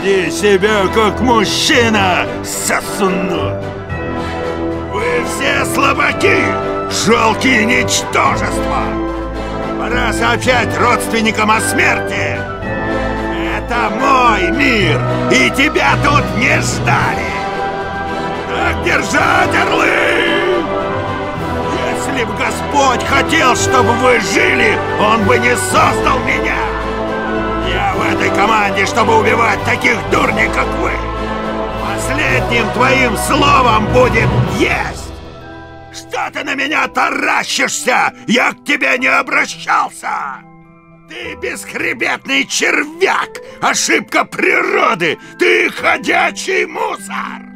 веди себя как мужчина, сосунок! Вы все слабаки, жалкие ничтожества! Пора сообщать родственникам о смерти! Это мой мир, и тебя тут не ждали! Так держать, орлы! Если б Господь хотел, чтобы вы жили, Он бы не создал меня! Я в этой команде, чтобы убивать таких дурней, как вы! Последним твоим словом будет «есть»! Что ты на меня таращишься? Я к тебе не обращался! Ты бесхребетный червяк! Ошибка природы! Ты ходячий мусор!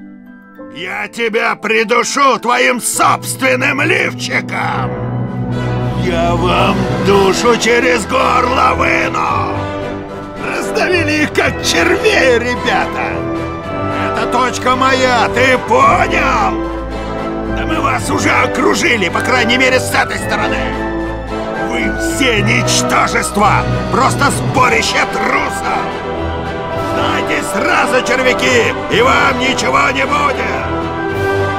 Я тебя придушу твоим собственным лифчиком! Я вам душу через горло выну! Раздавили их как червей, ребята! Это точка моя, ты понял? Да мы вас уже окружили, по крайней мере, с этой стороны! Вы все ничтожества! Просто сборище трусов! Знайте сразу, червяки, и вам ничего не будет!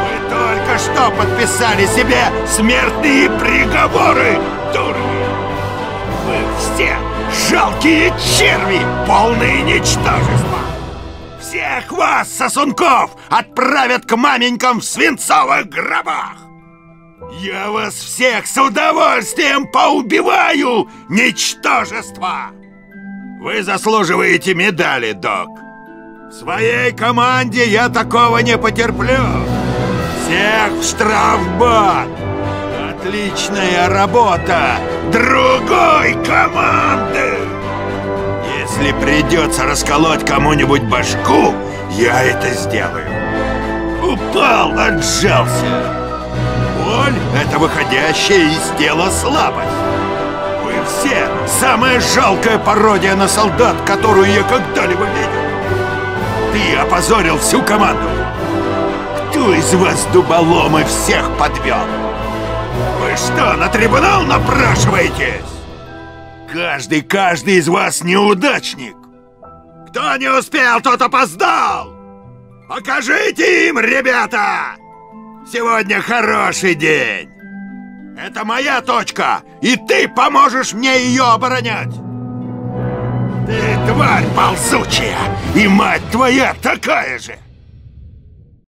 Вы только что подписали себе смертные приговоры, дурни! Вы все жалкие черви, полные ничтожества! Всех вас, сосунков, отправят к маменькам в свинцовых гробах! Я вас всех с удовольствием поубиваю, ничтожества! Вы заслуживаете медали, док. В своей команде я такого не потерплю. Всех в штрафбат. Отличная работа другой команды. Если придется расколоть кому-нибудь башку, я это сделаю. Упал, отжался. Боль — это выходящая из тела слабость. Все самая жалкая пародия на солдат, которую я когда-либо видел. Ты опозорил всю команду. Кто из вас, дуболомы, всех подвел? Вы что, на трибунал напрашиваетесь? Каждый из вас неудачник. Кто не успел, тот опоздал. Покажите им, ребята! Сегодня хороший день. Это моя точка, и ты поможешь мне ее оборонять! Ты тварь ползучая, и мать твоя такая же!